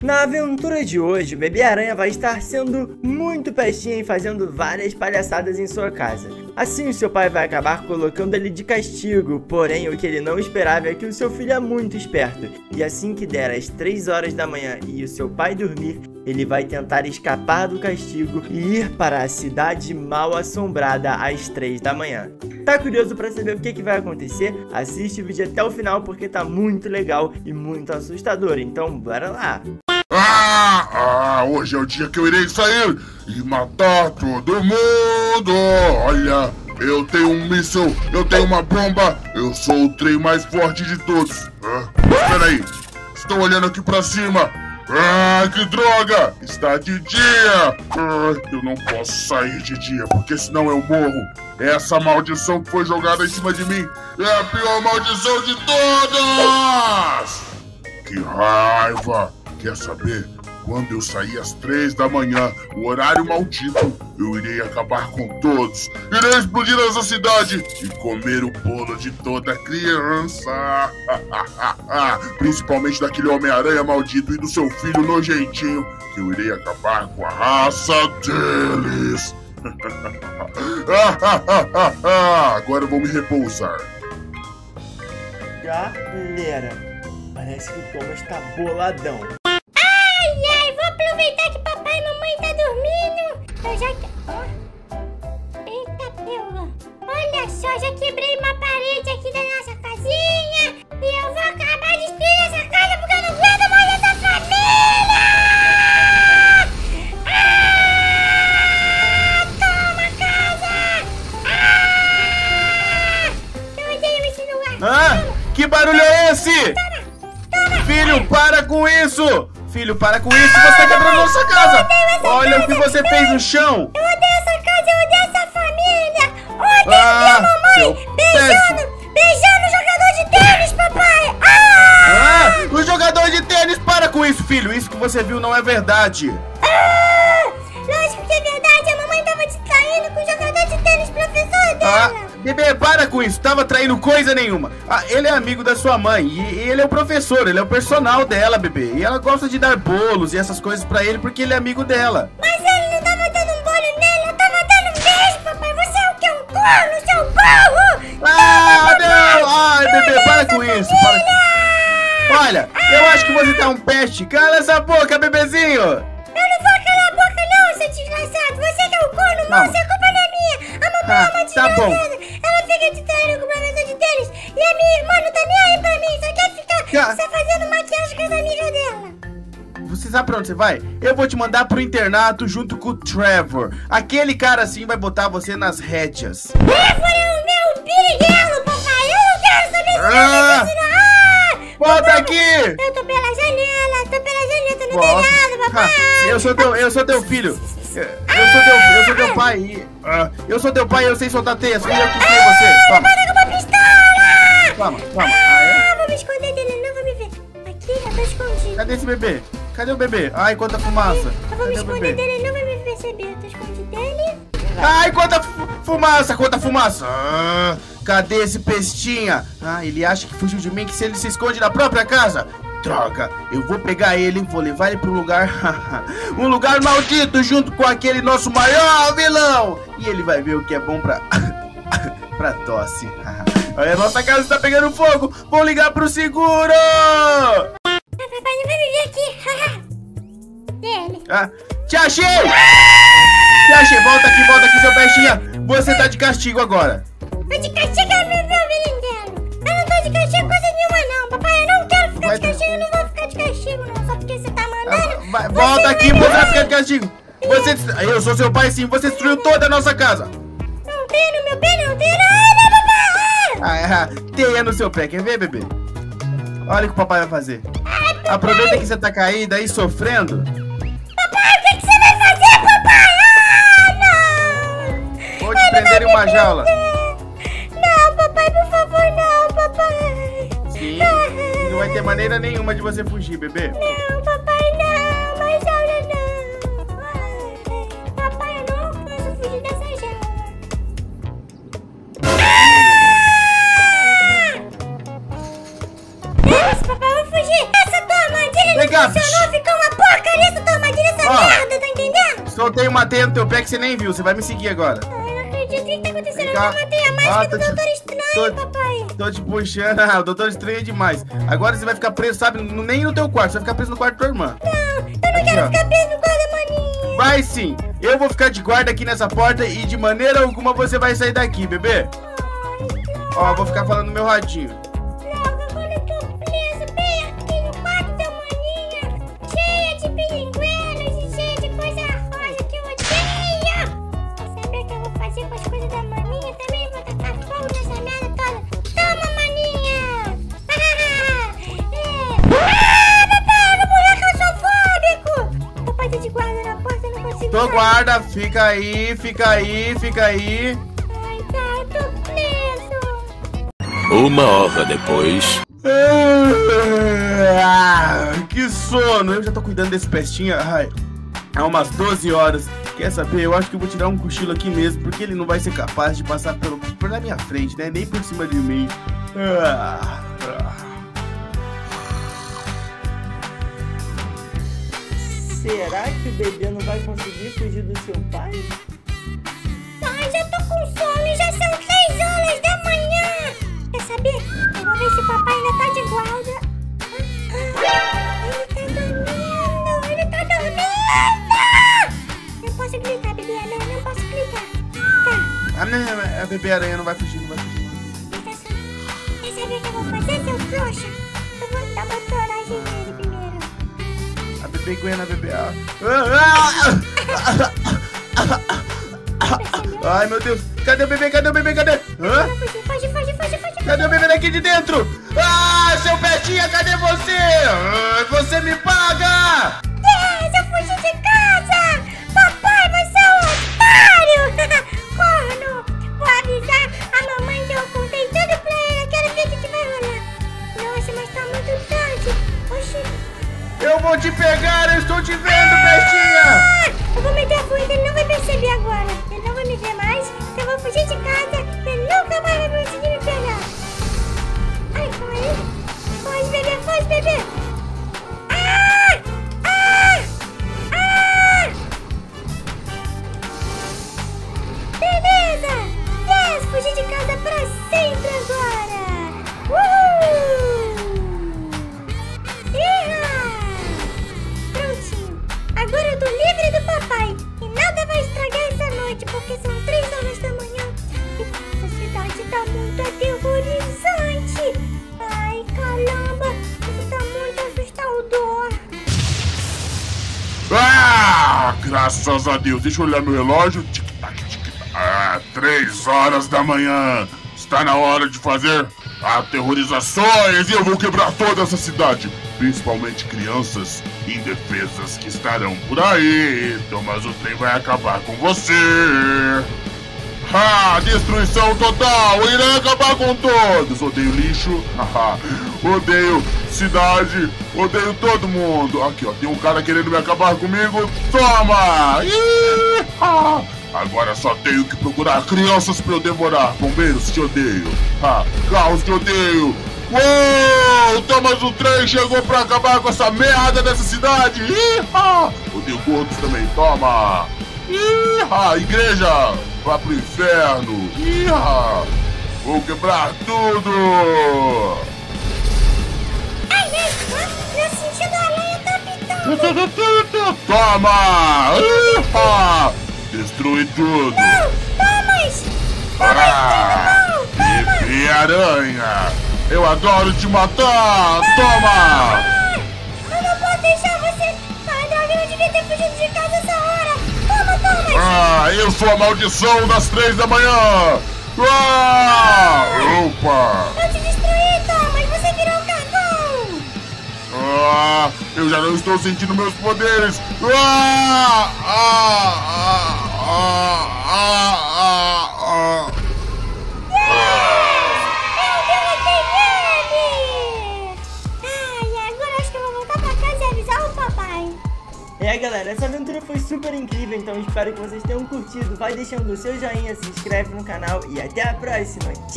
Na aventura de hoje, o Bebê-Aranha vai estar sendo muito pestinha e fazendo várias palhaçadas em sua casa. Assim, o seu pai vai acabar colocando ele de castigo, porém, o que ele não esperava é que o seu filho é muito esperto. E assim que der as 3 horas da manhã e o seu pai dormir, ele vai tentar escapar do castigo e ir para a cidade mal assombrada às 3 da manhã. Tá curioso para saber o que vai acontecer? Assiste o vídeo até o final porque tá muito legal e muito assustador, então bora lá! Hoje é o dia que eu irei sair e matar todo mundo. Olha, eu tenho um míssil, eu tenho uma bomba, eu sou o trem mais forte de todos. Espera aí, estou olhando aqui pra cima. Que droga, está de dia. Eu não posso sair de dia, porque senão eu morro. Essa maldição que foi jogada em cima de mim é a pior maldição de todas. Que raiva. Quer saber? Quando eu sair às 3 da manhã, o horário maldito, eu irei acabar com todos. Irei explodir essa cidade e comer o bolo de toda criança. Principalmente daquele Homem-Aranha maldito e do seu filho nojentinho, que eu irei acabar com a raça deles. Agora eu vou me repousar. Galera, parece que o Thomas tá boladão. Aproveitar que papai e mamãe tá dormindo. Eu já... Oh. Eita, pelo. Olha só, já quebrei uma parede aqui da nossa casinha. E eu vou acabar destruindo essa casa porque eu não aguento mais essa família. Toma, casa. Eu odeio esse lugar. Que barulho é esse? Toma. Filho, para com isso. Filho, para com isso, você tá quebrando nossa casa! Olha o que você fez no chão! Eu odeio essa casa, eu odeio essa família! Odeio a minha mamãe! Beijando o jogador de tênis, papai! O jogador de tênis, para com isso, filho! Isso que você viu não é verdade! Lógico que é verdade, a mamãe tava distraindo com o jogador de tênis, professor dela! Bebê, para com isso, tava traindo coisa nenhuma. Ele é amigo da sua mãe e ele é o professor, ele é o personal dela, bebê. E ela gosta de dar bolos e essas coisas pra ele porque ele é amigo dela. Mas ele não tava dando um bolo nele, eu tava dando um beijo, papai. Você é o que? Um corno, seu burro! Não! Bebê, para com isso. Para... Olha, eu acho que você tá um peste. Cala essa boca, bebezinho. Eu não vou calar a boca não, seu desgraçado. Você que é o corno, moça, a culpa não é minha. A mamãe é uma desgraçada. De treino com o professor de tênis e a minha irmã não tá nem aí pra mim, só quer ficar só fazendo maquiagem com as amigas dela. Você sabe pra onde você vai? Eu vou te mandar pro internato junto com o Trevor. Aquele cara assim vai botar você nas rédeas. Trevor é o meu piriguelo, papai. Eu não quero saber se volta aqui! Eu tô pela janela, tu não tem nada, papai. Eu sou teu filho. Eu sou teu pai. Eu sou teu pai, eu sei soltar teias. Fui eu que criei você. Toma. Para com uma pistola! Toma. Vou me esconder dele, ele não vai me ver. Aqui, eu tô escondido. Cadê esse bebê? Cadê o bebê? Ai, quanta fumaça. Eu vou me esconder dele, ele não vai me perceber. Eu tô escondido dele. Ai, quanta fumaça, quanta fumaça. Cadê esse pestinha? Ele acha que fugiu de mim, que se ele se esconde na própria casa. Droga, eu vou pegar ele, vou levar ele para um lugar maldito junto com aquele nosso maior vilão. E ele vai ver o que é bom para tosse. Olha, nossa casa está pegando fogo, vou ligar pro seguro. Papai não vai me ver aqui. Ele. Te achei! Te achei, volta aqui, seu bestinha. Você tá de castigo agora. Tô de castigo, meu menino. Eu não tô de castigo coisa nenhuma não, papai, eu não quero ficar de castigo. Eu não vou ficar de castigo não, só porque você tá mandando. Volta aqui, você vai ficar de castigo. Eu sou seu pai sim, você destruiu toda a nossa casa. Não tem no meu pé, não tem nada, papai. Teia no seu pé, quer ver, bebê? Olha o que o papai vai fazer. Ai, aproveita que você tá caída aí sofrendo. Papai, o que você vai fazer, papai? Não. Vou te prender em uma jaula. Papai, por favor, não, papai. Sim, não vai ter maneira nenhuma de você fugir, bebê. Não, papai, não, mas olha, não. Papai, eu não posso fugir dessa jaula. Deus, papai, eu vou fugir. Essa tua mãe, ele não funcionou, ficou uma merda, tá entendendo? Soltei uma teia no teu pé que você nem viu, você vai me seguir agora. Ai, não acredito, o que tá acontecendo? Eu não matei a mágica do Doutor Estranho, papai. Tô te puxando, o Doutor Estranho é demais. Agora você vai ficar preso, sabe, nem no teu quarto, você vai ficar preso no quarto da tua irmã. Não, eu não quero ficar preso no quarto da maninha. Vai sim, eu vou ficar de guarda aqui nessa porta e de maneira alguma você vai sair daqui, bebê. Ó, vou ficar falando no meu radinho. Tô guarda, fica aí, fica aí, fica aí. Ai, tá, eu tô preso. Uma hora depois. Que sono, eu já tô cuidando desse pestinha. Ai, há umas 12 horas. Quer saber? Eu acho que eu vou tirar um cochilo aqui mesmo, porque ele não vai ser capaz de passar pela minha frente, né? Nem por cima de mim. Será que o bebê não vai conseguir fugir do seu pai? Pai, já tô com sono, já são 3 horas da manhã. Quer saber? Eu vou ver se o papai ainda tá de guarda. Ele tá dormindo! Não posso gritar, bebê aranha, não posso gritar. Tá. A bebê aranha não vai fugir, não vai fugir. Quer saber o que eu vou fazer, seu trouxa? Eu vou dar uma toragem nele primeiro. Peguena, bebê. Ai, meu Deus. Cadê o bebê? Cadê o bebê? Cadê? Hã? Foge, foge, foge, foge. Cadê o bebê daqui de dentro? Ah, seu Betinha, cadê você? Você me paga! Eu fugi de casa! Papai, você é um otário! Corno! Vou avisar a mamãe que eu contei tudo pra ela. Quero ver o que vai rolar. Nossa, mas tá muito tarde. Oxi. Eu vou te pegar, eu estou te vendo, bestinha! Eu vou meter a fuga, ele não vai perceber agora. Ele não vai me ver mais, eu vou fugir de casa, ele nunca mais vai conseguir me pegar. Ai, foi. Foge, bebê, foge, bebê! Ah! Ah! Ah! Beleza! Yes, fugi de casa pra sempre agora! Uhul! Agora eu tô livre do papai e nada vai estragar essa noite, porque são 3 horas da manhã e a cidade tá muito aterrorizante. Ai, caramba, isso tá muito assustador. Ah, graças a Deus, deixa eu olhar meu relógio. Ah, 3 horas da manhã, está na hora de fazer aterrorizações e eu vou quebrar toda essa cidade. Principalmente crianças indefesas que estarão por aí. Então, mas o trem vai acabar com você. Ha! Destruição total! Irá acabar com todos! Odeio lixo, odeio cidade, odeio todo mundo. Aqui, ó, tem um cara querendo me acabar comigo. Toma! Agora só tenho que procurar crianças pra eu devorar. Bombeiros, te odeio. Caos, te odeio. Uou, Thomas o trem chegou pra acabar com essa merda dessa cidade. Odeio gordos também, toma. Igreja, vá pro inferno. Vou quebrar tudo. Ai, meu sentido aranha tá pitando. Toma. Destrui tudo. Não, Thomas. E aranha, eu adoro te matar! Toma! Eu não posso deixar você! Eu devia ter fugido de casa essa hora! Toma, Thomas! Eu sou a maldição das 3 da manhã! Opa! Eu te destruí, Thomas! Você virou um cagão! Eu já não estou sentindo meus poderes! É galera, essa aventura foi super incrível, então espero que vocês tenham curtido. Vai deixando o seu joinha, se inscreve no canal e até a próxima. Tchau!